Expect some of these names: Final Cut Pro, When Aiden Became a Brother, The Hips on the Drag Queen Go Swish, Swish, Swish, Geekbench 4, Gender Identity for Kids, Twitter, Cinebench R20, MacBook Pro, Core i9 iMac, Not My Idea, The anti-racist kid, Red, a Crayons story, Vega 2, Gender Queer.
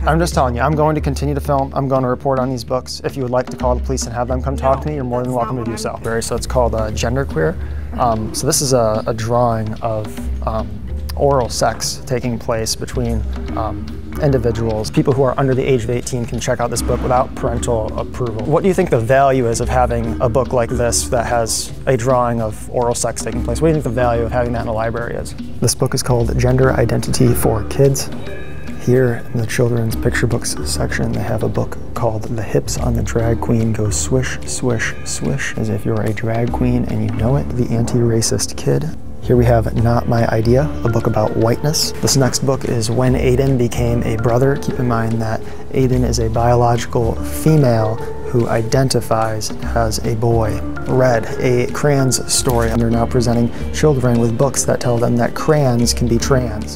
I'm just telling you, I'm going to continue to film. I'm going to report on these books. If you would like to call the police and have them come talk to me, you're more than welcome to do so. So it's called Gender Queer. So this is a drawing of oral sex taking place between individuals. People who are under the age of 18 can check out this book without parental approval. What do you think the value is of having a book like this that has a drawing of oral sex taking place? What do you think the value of having that in a library is? This book is called Gender Identity for Kids. Here in the children's picture books section, they have a book called The Hips on the Drag Queen Go Swish, Swish, Swish, as if you're a drag queen and you know it. The Anti-Racist Kid. Here we have Not My Idea, a book about whiteness. This next book is When Aiden Became a Brother. Keep in mind that Aiden is a biological female who identifies as a boy. Red, a Crayons Story. And they're now presenting children with books that tell them that crayons can be trans.